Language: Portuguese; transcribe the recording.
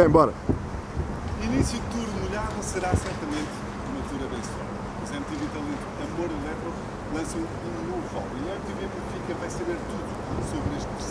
Ok, bora. Início de tour molhado será certamente uma tour abençoada. Os MTV Talento Amor Eletro lançam um novo álbum e a MTV Amplifica vai saber tudo sobre este